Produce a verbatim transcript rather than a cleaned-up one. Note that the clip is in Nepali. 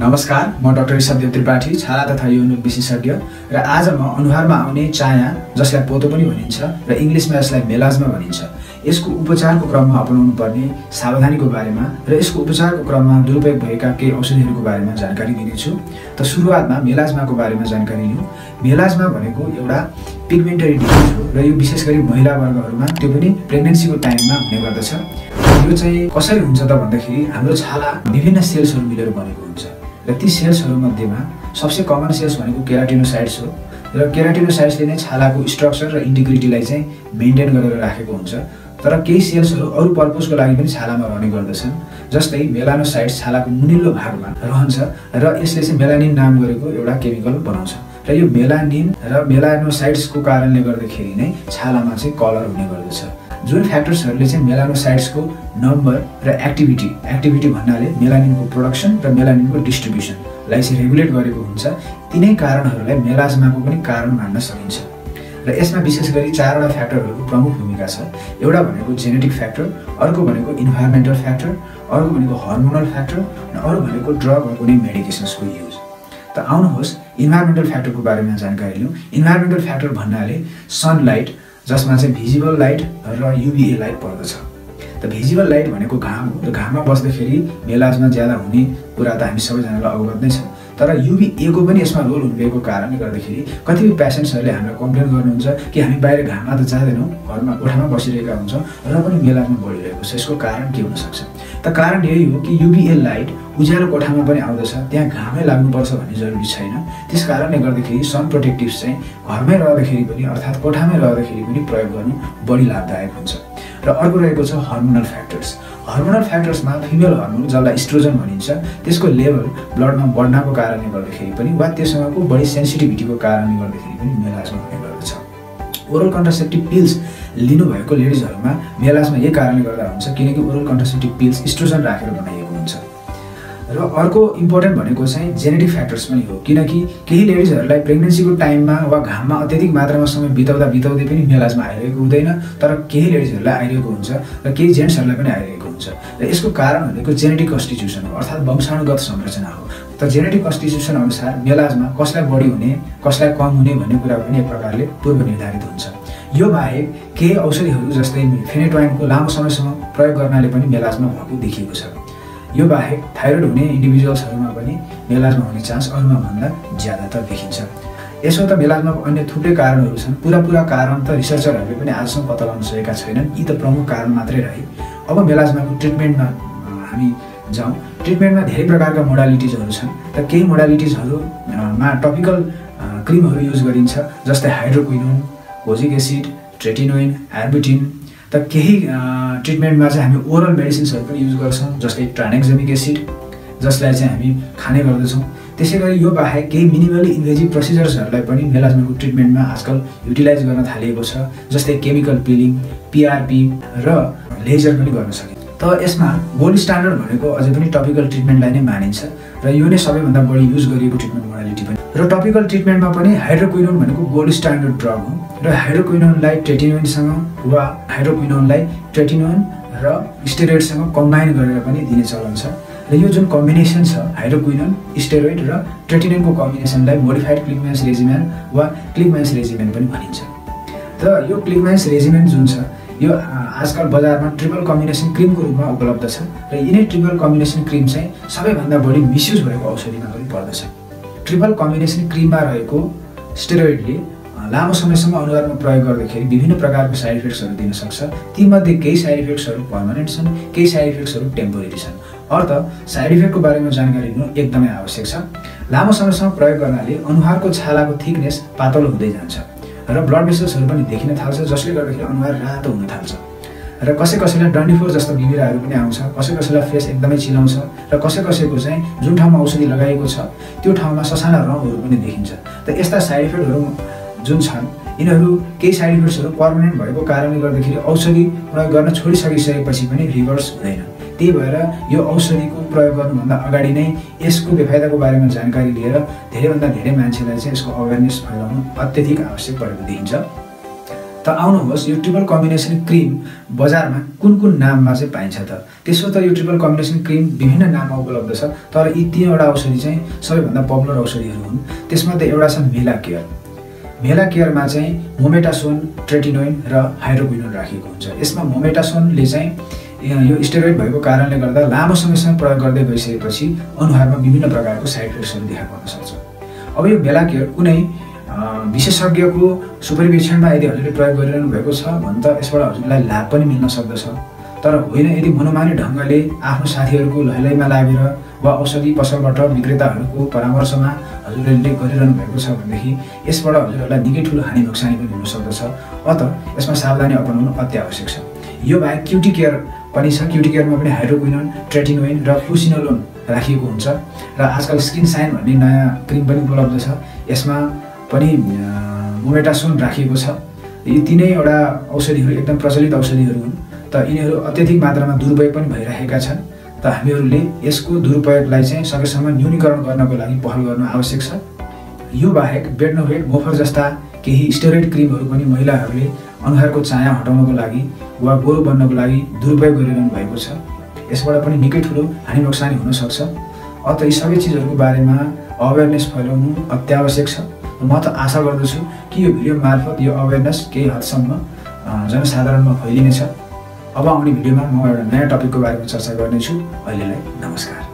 नमस्कार, म डाक्टर ऋषभ देव त्रिपाठी, छाला तथा यौन विशेषज्ञ र आज म अनुहारमा आउने चाया, जसलाई पोतो पनि भनिन्छ र इंग्लिशमा यसलाई मेलाज्मा भनिन्छ, यसको उपचारको क्रममा अपनाउनु पर्ने सावधानीको बारेमा र यसको उपचारको क्रममा दुरुपयोग भएका केही औषधिहरूको बारेमा जानकारी दिनेछु। त सुरुवातमा मेलाज्माको बारेमा जानकारी लिनु। मेलाज्मा भनेको एउटा पिग्मेन्टरी डिजिज हो र यो विशेष गरी महिला वर्गहरूमा, त्यो पनि प्रेग्नेन्सीको टाइममा हुने गर्दछ। यो चाहिँ कसरी हुन्छ त भन्दाखेरि हाम्रो छाला विभिन्न सेल्सहरू मिलेर बनेको हुन्छ र ती सेल्सहरूमध्येमा सबसे कमन सेल्स भनेको केराटिनोसाइट्स हो र केराटिनोसाइट्सले नै छालाको स्ट्रक्चर र इन्टिग्रिटीलाई चाहिँ मेन्टेन गरेर राखेको हुन्छ। तर केही सेल्सहरू अरू पर्पजको लागि पनि छालामा रहने गर्दछन्, जस्तै मेलानोसाइट्स छालाको मुनिल्लो भागमा रहन्छ र यसले चाहिँ मेलानिन नाम गरेको एउटा केमिकल बनाउँछ र यो मेलानिन र मेलानोसाइट्सको कारणले गर्दाखेरि नै छालामा चाहिँ कलर हुने गर्दछ। जुन फ्याक्टर्सहरूले चाहिँ मेलानोसाइट्सको नम्बर र एक्टिभिटी एक्टिभिटी भन्नाले मेलानिनको प्रोडक्सन र मेलानिनको डिस्ट्रिब्युसनलाई चाहिँ रेगुलेट गरेको हुन्छ, तिनै कारणहरूलाई मेलाज्माको पनि कारण मान्न सकिन्छ। र यसमा विशेष गरी चारवटा फ्याक्टरहरूको प्रमुख भूमिका छ। एउटा भनेको जेनेटिक फ्याक्टर, अर्को भनेको इन्भाइरोमेन्टल फ्याक्टर, अर्को भनेको हर्मोनल फ्याक्टर, अरू भनेको ड्रगहरूको नै मेडिकेसन्सको युज। त आउनुहोस् इन्भाइरोमेन्टल फ्याक्टरको बारेमा जानकारी लिउँ। इन्भाइरोमेन्टल फ्याक्टर भन्नाले सनलाइट, जसमा चाहिँ भिजिबल लाइट र युभिए लाइट पर्दछ। त भिजिबल लाइट भनेको घाम हो र घाममा बस्दाखेरि मेलाज्मा ज्यादा हुने कुरा त हामी सबैजनालाई अवगत नै छ। तर युभिए को पनि यसमा रोल हुनुभएको कारणले गर्दाखेरि कतिपय पेसेन्ट्सहरूले हामीलाई कम्प्लेन गर्नुहुन्छ कि हामी बाहिर घाममा त जाँदैनौँ, घरमा कोठामा बसिरहेका हुन्छौँ र पनि मेलाज्मा बढिरहेको छ। यसको कारण के हुनसक्छ? त कारण यही हो कि युभिए लाइट उज्यालो कोठामा पनि आउँदछ, त्यहाँ घामै लाग्नुपर्छ भन्ने जरुरी छैन। त्यस कारणले गर्दाखेरि सन प्रोटेक्टिभ्स चाहिँ घरमै रहँदाखेरि पनि, अर्थात् कोठामै रहँदाखेरि पनि प्रयोग गर्नु बढी लाभदायक हुन्छ। र अर्को रहेको छ हर्मोनल फ्याक्टर्स। हर्मोनल फ्याक्टर्समा फिमेल हर्मोन, जसलाई इस्ट्रोजन भनिन्छ, त्यसको लेभल ब्लडमा बढ्नको कारणले गर्दाखेरि पनि वा त्योसँगको बढी सेन्सिटिभिटीको कारणले गर्दाखेरि पनि मेलाज्मा हुने गर्दछ। ओरल कन्ट्रासेप्टिभ पिल्स लिनुभएको लेडिजहरूमा मेलाज्मा यही कारणले गर्दा हुन्छ, किनकि ओरल कन्ट्रासेप्टिभ पिल्स इस्ट्रोजन राखेर बनाइएको हुन्छ। र अर्को इम्पोर्टेन्ट भनेको चाहिँ जेनेटिक फ्याक्टर्स पनि हो, किनकि केही लेडिजहरूलाई प्रेग्नेन्सीको टाइममा वा घाममा अत्यधिक मात्रामा समय बिताउँदा बिताउँदै पनि मेलाज्मा आइरहेको हुँदैन, तर केही लेडिजहरूलाई आइरहेको हुन्छ र केही जेन्ट्सहरूलाई पनि आइरहेको हुन्छ। र यसको कारण भनेको जेनेटिक कन्स्टिट्युसन हो, अर्थात् वंशाणुगत संरचना हो। त जेनेटिक कन्स्टिट्युसन अनुसार मेलाज्मा कसलाई बढी हुने, कसलाई कम हुने भन्ने कुरा पनि एक प्रकारले पूर्व निर्धारित हुन्छ। यो बाहेक केही औषधिहरू जस्तै फेनेटोइनको लामो समयसम्म प्रयोग गर्नाले पनि मेलाज्मा भएको देखिएको छ। यो बाहेक थाइरोइड हुने इन्डिभिजुअल्सहरूमा पनि मेलाज्मा हुने चान्स अरूमा भन्दा ज्यादातर देखिन्छ। यसो त मेलाज्माको अन्य थुप्रै कारणहरू छन्, पुरा पुरा कारण त रिसर्चरहरूले पनि आजसम्म पत्ता लगाउन सकेका छैनन्। यी त प्रमुख कारण मात्रै रहे। अब मेलाज्माको ट्रिटमेन्टमा हामी जाउँ। ट्रिटमेन्टमा धेरै प्रकारका मोडालिटिजहरू छन्। त केही मोडालिटिजहरूमा टपिकल क्रिमहरू युज गरिन्छ, जस्तै hydroquinone, kojic acid, tretinoin, arbutin. त केही ट्रिटमेन्टमा चाहिँ हामी ओरल मेडिसिन्सहरू पनि युज गर्छौँ, जस्तै ट्रानेक्जामिक एसिड, जसलाई चाहिँ हामी खाने गर्दछौँ। त्यसै गरी यो बाहेक केही मिनिमली इन्भेजिभ प्रोसिजर्सहरूलाई पनि मेलाज्माको ट्रिटमेन्टमा आजकल युटिलाइज गर्न थालिएको छ, जस्तै chemical peeling, P R P र लेजर पनि गर्न सकिन्छ। त यसमा गोल्ड स्ट्यान्डर्ड भनेको अझै पनि टपिकल ट्रिटमेन्टलाई नै मानिन्छ र यो नै सबैभन्दा बढी युज गरिएको ट्रिटमेन्ट मोडालिटी पनि। र टपिकल ट्रिटमेन्टमा पनि हाइड्रोक्विनोन भनेको गोल्ड स्ट्यान्डर्ड ड्रग हो र हाइड्रोक्विनोनलाई ट्रेटिनोइनसँग वा हाइड्रोक्विनोनलाई ट्रेटिनोइन र स्टेरोइडसँग कम्बाइन गरेर पनि दिने चलन छ। र यो जुन कम्बिनेसन छ हाइड्रोक्विनोन, स्टेरोइड र ट्रेटिनोइनको कम्बिनेसनलाई मोडिफाइड क्लिगम्यान्स रेजिमेन वा क्लिगम्यान्स रेजिमेन पनि भनिन्छ। र यो क्लिगम्यान्स रेजिमेन जुन छ, यो आजकल बजारमा ट्रिपल कम्बिनेसन क्रिमको रूपमा उपलब्ध छ र यिनै ट्रिपल कम्बिनेसन क्रिम चाहिँ सबैभन्दा बढी मिसयुज भएको औषधिमा पनि पर्दछ। ट्रिपल कम्बिनेसन क्रिममा रहेको स्टेरोइडले लामो समयसम्म अनुहारमा प्रयोग गर्दाखेरि विभिन्न प्रकारको साइड इफेक्ट्सहरू दिन सक्छ। तीमध्ये केही साइड इफेक्ट्सहरू पर्मानेन्ट छन्, केही साइड इफेक्ट्सहरू टेम्पोरेरी छन्। अर्थ साइड इफेक्टको बारेमा जानकारी लिनु एकदमै आवश्यक छ। लामो समयसम्म प्रयोग गर्नाले अनुहारको छालाको थिकनेस पातलो हुँदै जान्छ र ब्लड भेसल्सहरू पनि देखिन थाल्छ, जसले गर्दाखेरि अनुहार रातो हुन थाल्छ। र कसै कसैलाई डन्डिफोर जस्तो बिग्राहरू पनि आउँछ, कसै कसैलाई फेस एकदमै चिलाउँछ र कसै कसैको चाहिँ जुन ठाउँमा औषधि लगाएको छ त्यो ठाउँमा ससाना रौँहरू पनि देखिन्छ। त यस्ता साइड इफेक्टहरू जुन छन्, यिनीहरू केही साइड इफेक्ट्सहरू पर्मानेन्ट भएको कारणले गर्दाखेरि औषधि प्रयोग गर्न छोडिसकिसकेपछि पनि रिभर्स हुँदैन। त्यही भएर यो औषधिको प्रयोग गर्नुभन्दा अगाडि नै यसको बेफाइदाको बारेमा जानकारी लिएर धेरैभन्दा धेरै मान्छेलाई चाहिँ यसको अवेरनेस फैलाउनु अत्यधिक आवश्यक परेको देखिन्छ। त तो आउनुहोस् यो ट्रिपल कम्बिनेसन क्रीम बजार में कुन कुन नाम में पाइन्छ त। त्यसो त यो ट्रिपल कम्बिनेसन क्रीम विभिन्न नाम में उपलब्ध छ, तर यी तीनवटा औषधी चाहिँ सबैभन्दा पपुलर औषधीहरू हुन्। त्यसमध्ये एउटा छ मेला केयर। मेला केयर में चाहिँ मोमेटासोन, ट्रेटिनोइन र हाइड्रोक्विनोन राखिएको हुन्छ। यसमा मोमेटासोनले चाहिँ यो स्टेरोइड भएको कारणले गर्दा लामो समयसम्म प्रयोग गर्दै गइसकेपछि अनुहारमा विभिन्न प्रकारको साइड इफेक्ट्सहरू देखा पर्न सक्छ। अब यो मेला केयर कुनै विशेषज्ञको सुपरभिजनमा यदि हजुरले प्रयोग गरिरहनु भएको छ भने त यसबाट हजुरलाई लाभ पनि मिल्न सक्दछ, तर होइन यदि मनोमानी ढङ्गले आफ्नो साथीहरूको लैलैमा लागेर वा औषधि पसलबाट विक्रेताहरूको परामर्शमा हजुरले गरिरहनु भएको छ भनेदेखि यसबाट हजुरहरूलाई निकै ठुलो हानि नोक्सानी पनि हुन सक्दछ। अतः यसमा सावधानी अपनाउनु अत्यावश्यक छ। यो बाहेक क्युटी केयर पनि छ। क्युटी केयरमा पनि हाइड्रोक्विनोन, ट्रेटिनोइन र फ्लुसिनोलोन राखिएको हुन्छ र आजकल स्किन साइन भन्ने नयाँ क्रिम पनि उपलब्ध छ। यसमा पनि मोमेटासोन राखिएको छ। यी तिनैवटा औषधिहरू एकदम प्रचलित औषधिहरू हुन्, त यिनीहरू अत्यधिक मात्रामा दुरुपयोग पनि भइरहेका छन्। त हामीहरूले यसको दुरुपयोगलाई चाहिँ सकेसम्म न्यूनीकरण गर्नको लागि पहल गर्नु आवश्यक छ। यो बाहेक बेडनोभेट, मोफर जस्ता केही स्टेरोइड क्रिमहरू पनि महिलाहरूले अनुहारको चाया हटाउनको लागि वा गोरो बन्नको लागि दुरुपयोग गरिरहनु भएको छ। यसबाट पनि निकै ठुलो हानि नोक्सानी हुनसक्छ। अत यी सबै चिजहरूको बारेमा अवेरनेस फैलाउनु अत्यावश्यक छ। म त आशा गर्दछु कि यो भिडियो मार्फत यो अवेरनेस केही हदसम्म जनसाधारणमा फैलिनेछ। अब आउने भिडियोमा म एउटा नयाँ टपिकको बारेमा चर्चा गर्नेछु। अहिलेलाई नमस्कार।